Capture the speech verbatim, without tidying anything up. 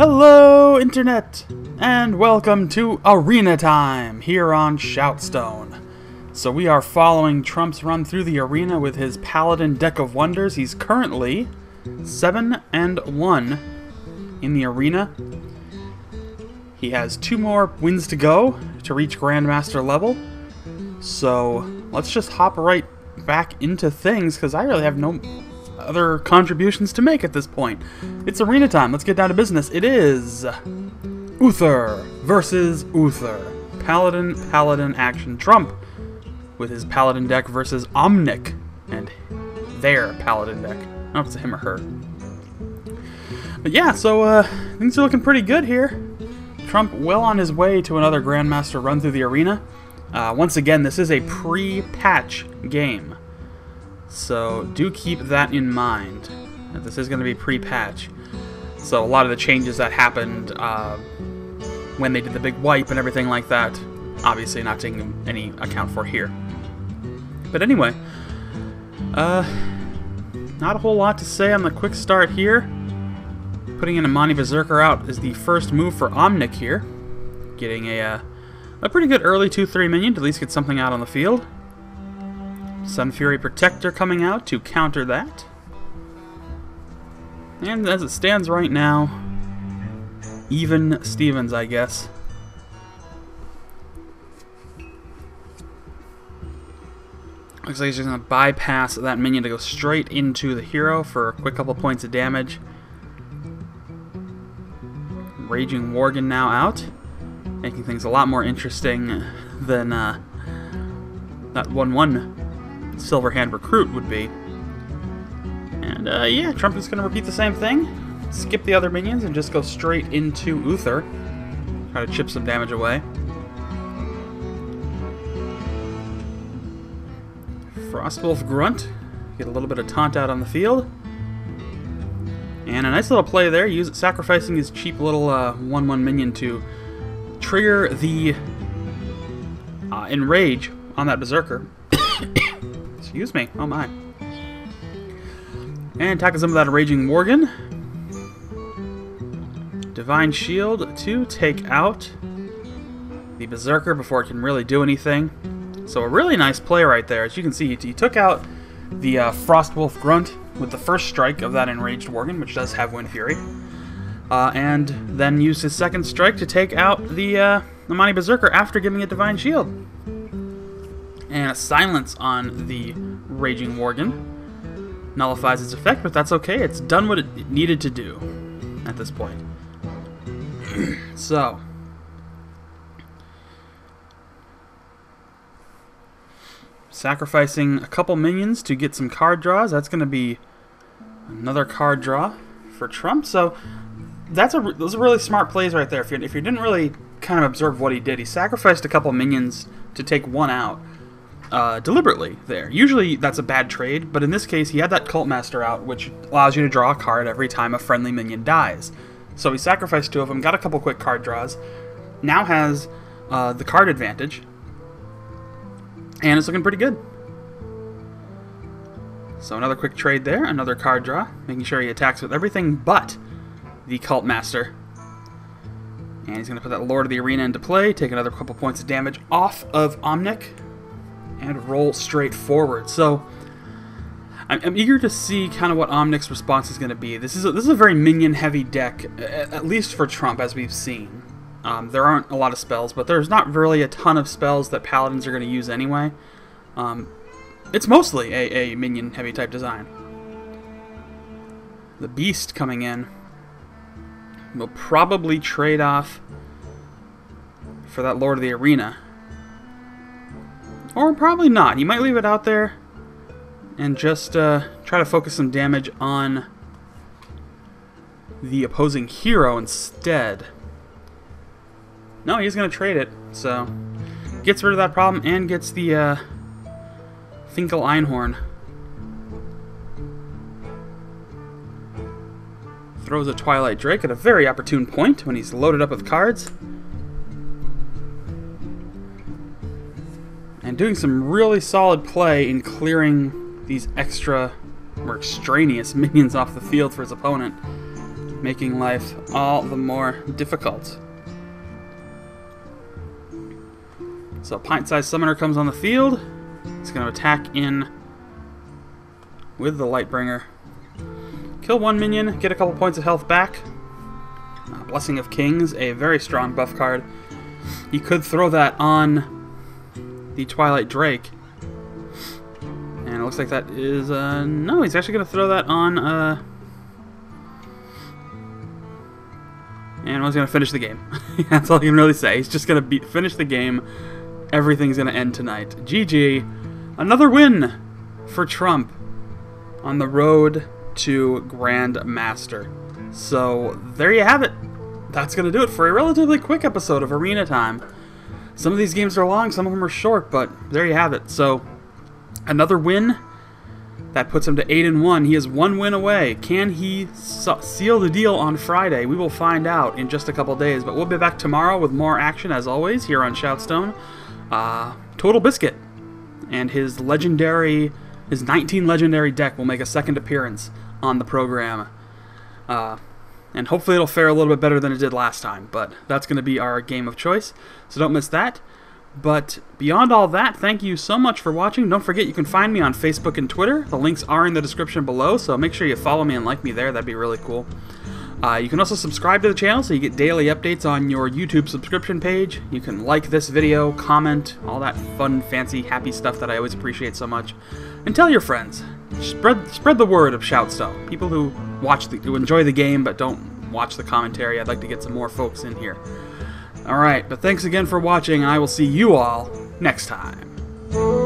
Hello, Internet, and welcome to Arena Time here on Shoutstone. So we are following Trump's run through the arena with his Paladin deck of wonders. He's currently seven and one in the arena. He has two more wins to go to reach Grandmaster level. So let's just hop right back into things, because I really have no other contributions to make at this point. It's arena time. Let's get down to business. It is Uther versus Uther. Paladin, Paladin action. Trump with his Paladin deck versus Omnic and their Paladin deck. I don't know if it's a him or her. But yeah, so uh, things are looking pretty good here. Trump well on his way to another Grandmaster run through the arena. Uh, once again, this is a pre-patch game, so do keep that in mind, that this is going to be pre-patch. So a lot of the changes that happened uh, when they did the big wipe and everything like that, obviously not taking any account for here. But anyway, uh, not a whole lot to say on the quick start here. Putting an Amani Berserker out is the first move for Omnic here. Getting a, uh, a pretty good early two three minion to at least get something out on the field. Sunfury Protector coming out to counter that. And as it stands right now, even Stevens, I guess. Looks like he's just going to bypass that minion to go straight into the hero for a quick couple points of damage. Raging Worgen now out, making things a lot more interesting than uh, that one one Silverhand Recruit would be. And uh, yeah, Trump is going to repeat the same thing. Skip the other minions and just go straight into Uther. Try to chip some damage away. Frostwolf Grunt. Get a little bit of taunt out on the field. And a nice little play there, use, sacrificing his cheap little uh, one one minion to trigger the uh, Enrage on that Berserker. Excuse me, oh my. And tackle some of that Raging Worgen. Divine Shield to take out the Berserker before it can really do anything. So a really nice play right there. As you can see, he took out the uh, Frostwolf Grunt with the first strike of that Enraged Worgen, which does have Wind Fury. Uh, and then used his second strike to take out the uh, Amani Berserker after giving it Divine Shield. And a silence on the Raging Worgen nullifies its effect, but that's okay. It's done what it needed to do at this point. So, sacrificing a couple minions to get some card draws. That's going to be another card draw for Trump. So that's a those are really smart plays right there. If you if you didn't really kind of observe what he did, he sacrificed a couple minions to take one out uh, deliberately there. Usually that's a bad trade, but in this case he had that Cult Master out, which allows you to draw a card every time a friendly minion dies. So he sacrificed two of them, got a couple quick card draws, now has uh, the card advantage, and it's looking pretty good. So another quick trade there, another card draw, making sure he attacks with everything but the Cult Master. And he's going to put that Lord of the Arena into play, take another couple points of damage off of Omnic, and roll straight forward. So I'm, I'm eager to see kind of what Omnic's response is going to be. This is a, this is a very minion-heavy deck, at least for Trump, as we've seen. Um, there aren't a lot of spells, but there's not really a ton of spells that Paladins are going to use anyway. Um, it's mostly a, a minion-heavy type design. The Beast coming in will probably trade off for that Lord of the Arena. Or probably not. He might leave it out there and just uh, try to focus some damage on the opposing hero instead. No, he's going to trade it, so gets rid of that problem and gets the uh, Finkle Einhorn. Throws a Twilight Drake at a very opportune point when he's loaded up with cards. And doing some really solid play in clearing these extra or extraneous minions off the field for his opponent. making life all the more difficult. So Pint-Sized Summoner comes on the field. It's going to attack in with the Lightbringer. Kill one minion, get a couple points of health back. Uh, Blessing of Kings, a very strong buff card. You could throw that on the Twilight Drake. And it looks like that is... Uh, no, he's actually going to throw that on... Uh, and one's going to finish the game. That's all you can really say. He's just going to be finish the game. Everything's going to end tonight. G G. Another win for Trump on the road to Grandmaster. So there you have it. That's going to do it for a relatively quick episode of Arena Time. Some of these games are long, some of them are short, but there you have it. So another win. That puts him to eight and one. He is one win away. Can he seal the deal on Friday? We will find out in just a couple days. But we'll be back tomorrow with more action, as always, here on Shoutstone. Uh, TotalBiscuit and his legendary, his nineteen legendary deck will make a second appearance on the program. Uh, and hopefully it'll fare a little bit better than it did last time. But that's going to be our game of choice. So don't miss that. But beyond all that, thank you so much for watching. Don't forget you can find me on Facebook and Twitter. The links are in the description below, so make sure you follow me and like me there. That'd be really cool. Uh, you can also subscribe to the channel so you get daily updates on your YouTube subscription page. You can like this video, comment, all that fun, fancy, happy stuff that I always appreciate so much. And tell your friends. Spread spread the word of Shoutstone. People who watch the, who enjoy the game but don't watch the commentary. I'd like to get some more folks in here. Alright, but thanks again for watching, and I will see you all next time.